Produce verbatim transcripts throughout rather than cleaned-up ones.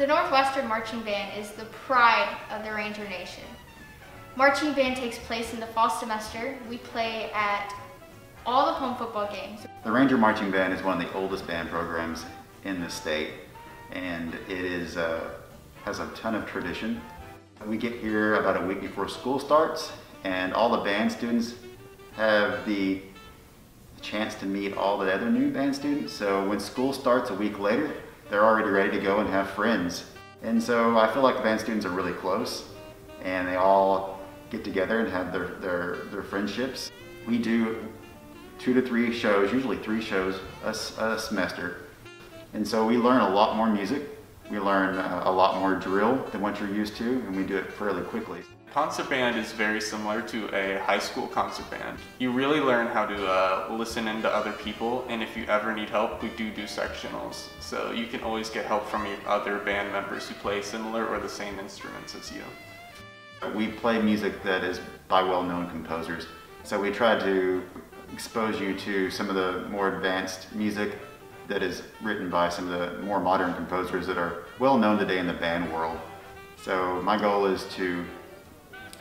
The Northwestern Marching Band is the pride of the Ranger Nation. Marching Band takes place in the fall semester. We play at all the home football games. The Ranger Marching Band is one of the oldest band programs in the state, and it is uh, has a ton of tradition. We get here about a week before school starts, and all the band students have the chance to meet all the other new band students. So when school starts a week later, they're already ready to go and have friends. And so I feel like the band students are really close, and they all get together and have their, their, their friendships. We do two to three shows, usually three shows a, a semester. And so we learn a lot more music. We learn uh, a lot more drill than what you're used to, and we do it fairly quickly. Concert band is very similar to a high school concert band. You really learn how to uh, listen in to other people, and if you ever need help, we do do sectionals. So you can always get help from your other band members who play similar or the same instruments as you. We play music that is by well-known composers. So we try to expose you to some of the more advanced music that is written by some of the more modern composers that are well known today in the band world. So my goal is to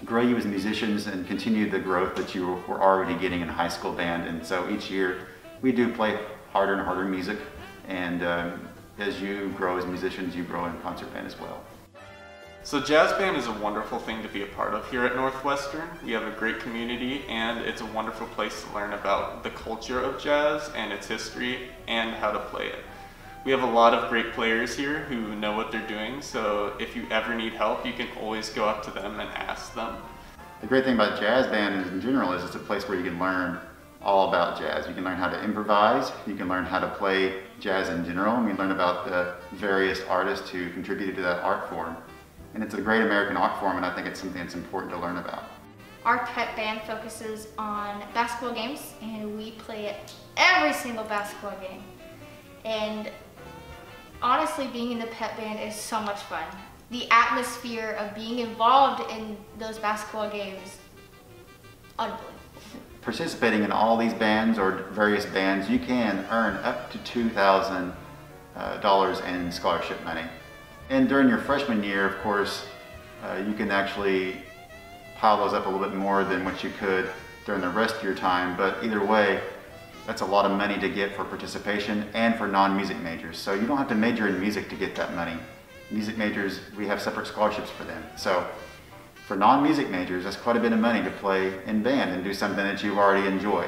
grow you as musicians and continue the growth that you were already getting in high school band. And so each year we do play harder and harder music. And um, as you grow as musicians, you grow in concert band as well. So jazz band is a wonderful thing to be a part of here at Northwestern. We have a great community, and it's a wonderful place to learn about the culture of jazz and its history and how to play it. We have a lot of great players here who know what they're doing, so if you ever need help, you can always go up to them and ask them. The great thing about jazz band in general is it's a place where you can learn all about jazz. You can learn how to improvise, you can learn how to play jazz in general, and we learn about the various artists who contributed to that art form. And it's a great American art form, and I think it's something that's important to learn about. Our pep band focuses on basketball games, and we play at every single basketball game. And honestly, being in the pep band is so much fun. The atmosphere of being involved in those basketball games, unbelievable. Participating in all these bands or various bands, you can earn up to two thousand dollars uh, in scholarship money. And during your freshman year, of course, uh, you can actually pile those up a little bit more than what you could during the rest of your time. But either way, that's a lot of money to get for participation and for non-music majors. So you don't have to major in music to get that money. Music majors, we have separate scholarships for them. So for non-music majors, that's quite a bit of money to play in band and do something that you already enjoy.